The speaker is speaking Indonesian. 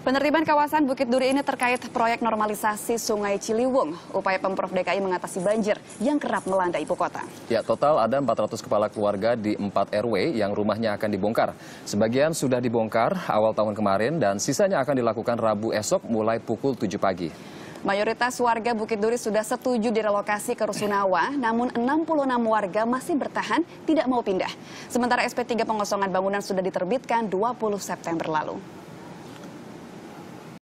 Penertiban kawasan Bukit Duri ini terkait proyek normalisasi Sungai Ciliwung, upaya Pemprov DKI mengatasi banjir yang kerap melanda ibu kota. Ya, total ada 400 kepala keluarga di 4 RW yang rumahnya akan dibongkar. Sebagian sudah dibongkar awal tahun kemarin dan sisanya akan dilakukan Rabu esok mulai pukul 7 pagi. Mayoritas warga Bukit Duri sudah setuju direlokasi ke Rusunawa, namun 66 warga masih bertahan tidak mau pindah. Sementara SP3 pengosongan bangunan sudah diterbitkan 20 September lalu.